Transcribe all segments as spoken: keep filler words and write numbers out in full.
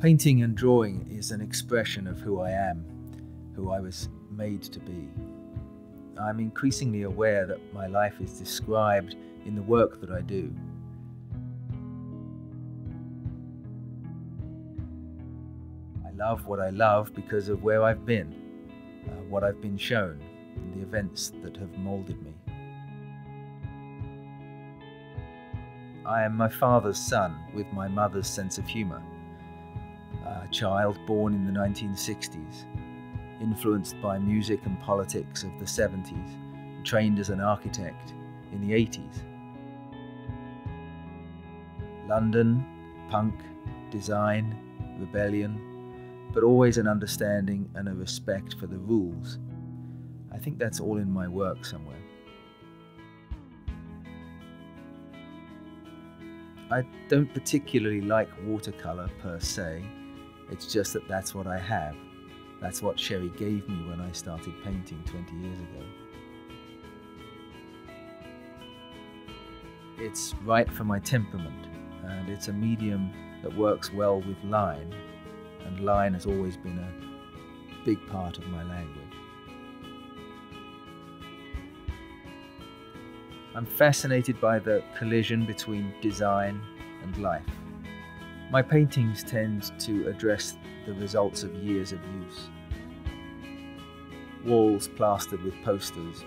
Painting and drawing is an expression of who I am, who I was made to be. I'm increasingly aware that my life is described in the work that I do. I love what I love because of where I've been, uh, what I've been shown, and the events that have molded me. I am my father's son with my mother's sense of humour. A child born in the nineteen sixties, influenced by music and politics of the seventies, trained as an architect in the eighties. London, punk, design, rebellion, but always an understanding and a respect for the rules. I think that's all in my work somewhere. I don't particularly like watercolour per se. It's just that that's what I have. That's what Sherry gave me when I started painting twenty years ago. It's right for my temperament, and it's a medium that works well with line, and line has always been a big part of my language. I'm fascinated by the collision between design and life. My paintings tend to address the results of years of use. Walls plastered with posters,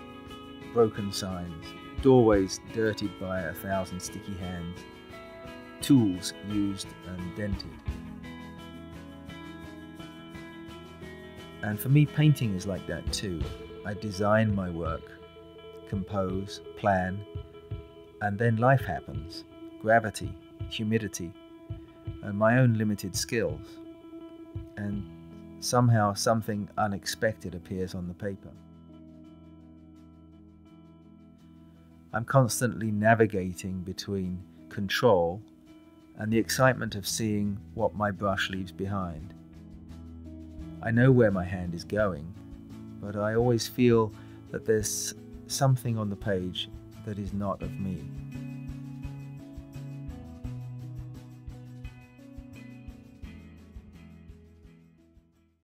broken signs, doorways dirtied by a thousand sticky hands, tools used and dented. And for me, painting is like that too. I design my work, compose, plan, and then life happens. Gravity, humidity, and my own limited skills, and somehow something unexpected appears on the paper. I'm constantly navigating between control and the excitement of seeing what my brush leaves behind. I know where my hand is going, but I always feel that there's something on the page that is not of me.